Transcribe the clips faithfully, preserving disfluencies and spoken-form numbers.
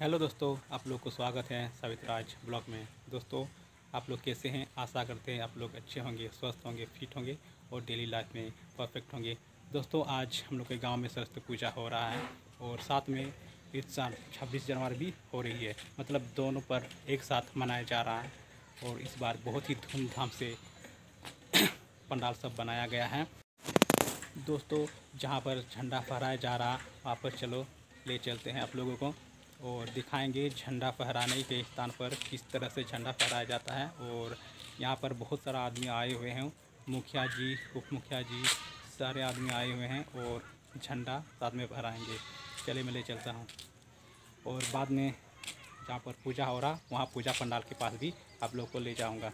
Hello दोस्तों, आप लोग को स्वागत है सावित्रीराज ब्लॉग में। दोस्तों, आप लोग कैसे हैं? आशा करते हैं आप लोग अच्छे होंगे, स्वस्थ होंगे, फिट होंगे और डेली लाइफ में परफेक्ट होंगे। दोस्तों, आज हम लोग के गांव में सरस्वती पूजा हो रहा है और साथ में इस साल छब्बीस जनवरी भी हो रही है, मतलब दोनों पर एक साथ मनाया जा रहा है। और इस बार बहुत ही धूमधाम से पंडाल सब बनाया गया है। दोस्तों, जहाँ पर झंडा फहराया जा रहा वहाँ पर चलो ले चलते हैं आप लोगों को और दिखाएंगे झंडा फहराने के स्थान पर किस तरह से झंडा फहराया जाता है। और यहाँ पर बहुत सारा आदमी आए हुए हैं, मुखिया जी, उप मुखिया जी, सारे आदमी आए हुए हैं और झंडा साथ में फहराएंगे। चले मैं ले चलता हूँ और बाद में जहाँ पर पूजा हो रहा वहाँ पूजा पंडाल के पास भी आप लोग को ले जाऊँगा।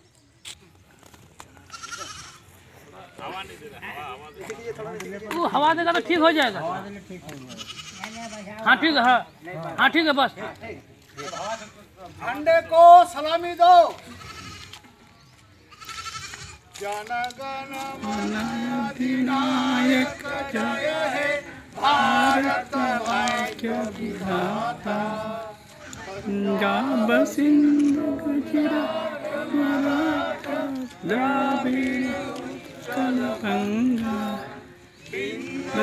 वो हवा देगा तो ठीक हो जाएगा। हाँ ठीक है, हाँ हाँ ठीक है, बस झंडे को सलामी दो। जनगण मन अधिनायक जय हे भारत भाग्य विधाता, पंजाब सिंधु गुजरात मराठा द्राविड़ कलगंगा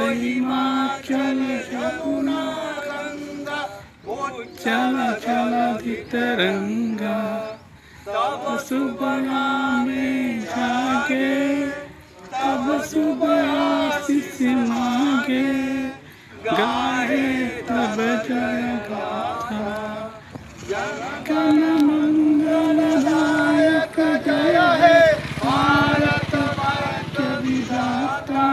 हिमाचल जमुना गंगा, उज्जल जल तरंगा, तब सुबह में जागे, तब सुबह आशीष मांगे, गाए तब जय गाथा। जनगण मंगल दायक जय हे भारत भाग्य विधाता,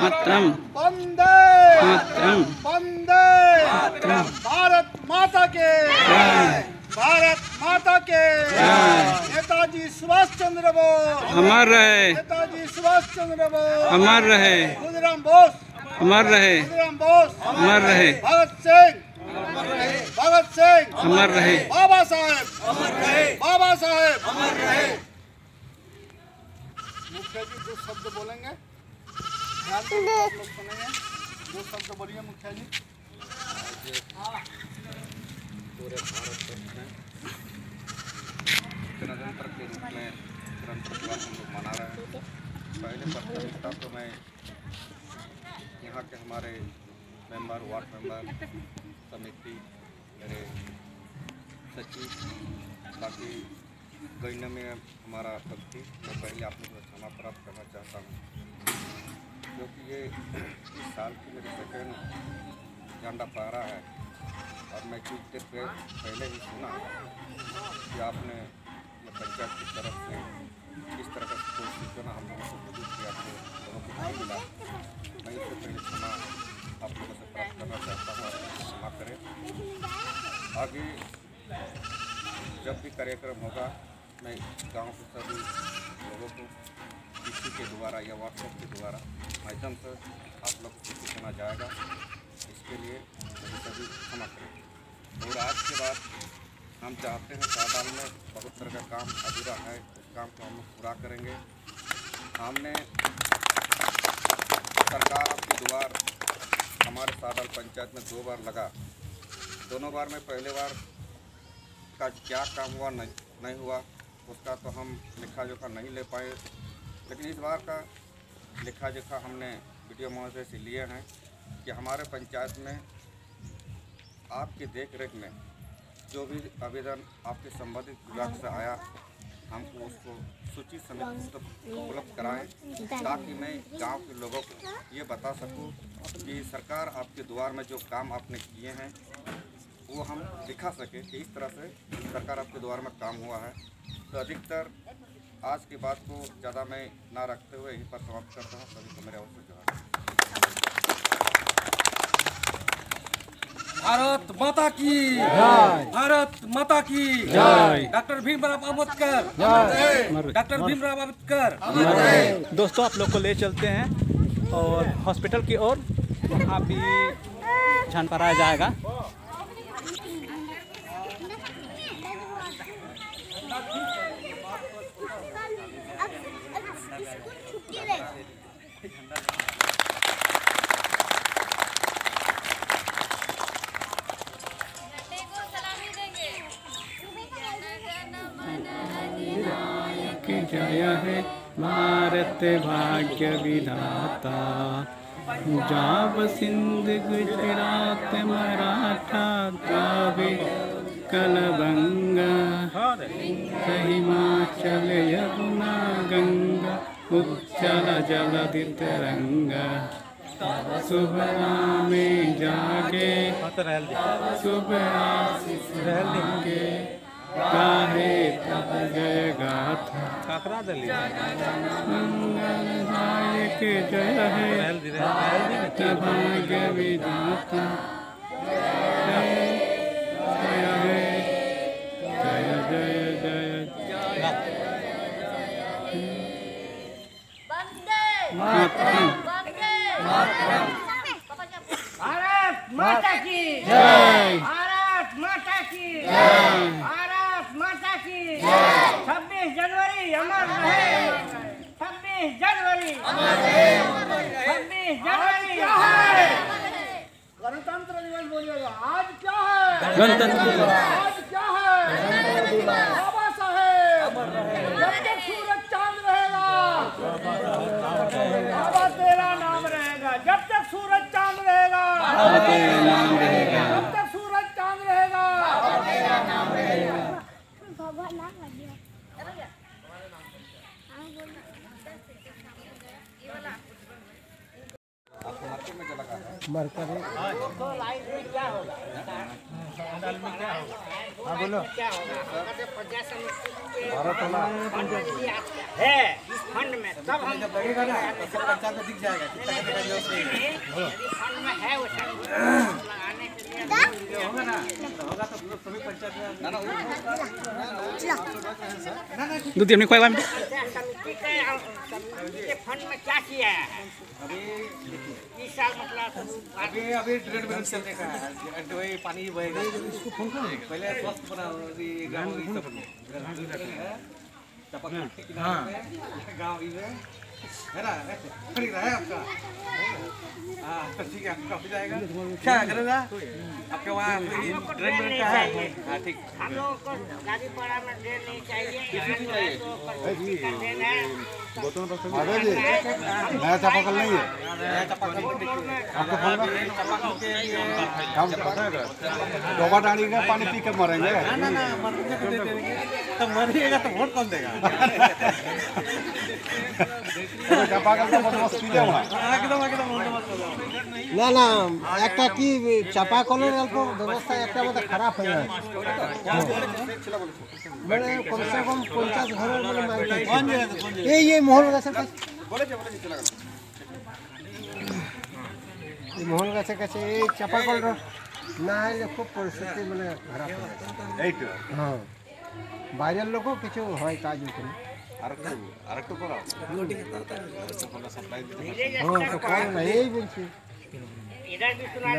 मातरम वंदे मातरम वंदे मातरम, भारत माता के जय, भारत माता के जय। नेताजी सुभाष चंद्र बोस अमर रहे, नेताजी सुभाष चंद्र बोस अमर रहे, खुदराम बोस अमर रहे, खुदराम बोस अमर रहे, भगत सिंह अमर रहे, भगत सिंह अमर रहे, बाबा साहेब अमर रहे, बाबा साहेब अमर रहे। मुखिया जी दो शब्द बोलेंगे, दो शब्द बोलिए मुखिया जी। पूरे भारत देश में गणतंत्र के रूप में स्वतंत्र दिवस हम लोग मना रहे हैं। पहले प्राथमिकता तो मैं यहाँ के हमारे मेंबर, वार्ड मेंबर, समिति, मेरे सचिव, बाकी गणना में हमारा भक्ति, मैं पहले आप लोगों को क्षमा प्राप्त करना चाहता हूँ क्योंकि ये इस साल की मेरी सेकेंड झंडा फहरा है। और मैं कुछ देर पहले ही सुना कि आपने पंचायत की तरफ से किस तरह का कोई सूचना हम लोगों को दूर किया, दोनों को नहीं मिला। मैं इससे पहले क्षमा आप लोगों से प्राप्त करना चाहता हूँ, क्षमा करें। आगे जब भी कार्यक्रम होगा मैं गाँव के सभी लोगों को किसी के द्वारा या व्हाट्सएप के द्वारा माध्यम से आप लोग को सुना जाएगा, इसके लिए सभी क्षमा करें। और आज के बाद हम चाहते हैं सादाल में बहुत तरह का काम अधूरा है, उस काम को हम लोग पूरा करेंगे। हमने सरकार की द्वार हमारे सादाल पंचायत में दो बार लगा, दोनों बार में पहले बार का क्या काम हुआ नहीं हुआ उसका तो हम लिखा जोखा नहीं ले पाए, लेकिन इस बार का लिखा जोखा हमने वीडियो महोदय से लिए हैं कि हमारे पंचायत में आपकी देखरेख में जो भी आवेदन आपके संबंधित विभाग से आया हमको उसको सूची समेत उपलब्ध कराएं, ताकि मैं गांव के लोगों को ये बता सकूं कि सरकार आपके द्वार में जो काम आपने किए हैं वो हम दिखा सकें कि इस तरह से सरकार आपके द्वार में काम हुआ है। तो अधिकतर आज की बात को ज़्यादा मैं ना रखते हुए यहीं पर समाप्त करता हूँ। सभी को मेरे ओर से जोहार। भारत माता की जय, भारत माता की जय। Doctor Bhimrao Ambedkar, doctor Bhimrao Ambedkar. दोस्तों, आप लोग को ले चलते हैं और हॉस्पिटल की ओर, वहाँ भी झंडा फहराया जाएगा। की जय है भारत भाग्य विधाता। पंजाब सिंध गुजरात मराठा द्रावि कलबंगा, हिमाचल यमुना गंगा उज्जल जलधि तरंगा। सुबह में जागे सुबह जागे गाहे तब जय गाथा। मंगलदायक जय है भाग्य विधाता। भारत माता की जय, भारत माता की जय, भारत माता की जय। छब्बीस जनवरी अमर रहे, छब्बीस जनवरी अमर रहे, छब्बीस जनवरी। क्या है गणतंत्र दिवस? बोलिएगा आज क्या है गणतंत्र दिवस? आज क्या है? बाबा साहेब अमर रहे, जब तक सूरज चांद रहेगा बाबा तेरा नाम रहेगा। जब तक सूरज चांद रहेगा बाबा तेरा नाम रहेगा। जब तक सूरज चांद रहेगा बाबा तेरा नाम रहेगा। बाबा नाम आ गया, चलो गया तुम्हारे नाम से। ये वाला आप मार्केट में चला गया मार्केट में। आज तो लाइफ में क्या होगा, अंदाज में क्या होगा? हां बोलो क्या होगा? पचास के भारत वाला है इस फंड में, तब हम जब लगेगा ना सब बच्चा को दिख जाएगा कितना कितना जो फंड में है वो लगाने के लिए होगा ना। होगा तो सभी पंचायत में ना ना ना ना दूध हमने कोई बात समिति के फंड में क्या किया है अभी इस साल? मतलब अभी अभी ट्रेड बैलेंस चलने का है, वही पानी ही बहेगा। इसको फोन करेंगे पहले स्वस्थ बना गांव की सब टपक के किनारे पे गांव इधर है ना, खड़ी रहा है आपका। हां तो ठीक है, आपका हो जाएगा। क्या करेगा आपके वहां ड्रेन में का है? हां ठीक, हम लोगों को गाड़ी पाड़ा में ड्रेन नहीं चाहिए, किसी को ड्रेन है बोतल पर। अरे जी नया टपक नहीं है, नया टपक आपको फोन में टपक के काम करेगा। डोबा डाली का पानी पी के मरेंगे ना ना मरने को दे देंगे, तब मरेगा तो वोट कौन देगा? ना ना एक कि चापा कलर व्यवस्था एक मतलब खराब है मैंने कम से कम पचास घर मतलब ये ये महल गाचे महल गाचे कैसे चापा कल ना खूब परिस्थिति मैंने खराब है। हाँ बाजार लोग किचु है काज में आरकटो आरकटो करा लोटी करता है। हां तो कौन है ये बोलते इधर भी सुना।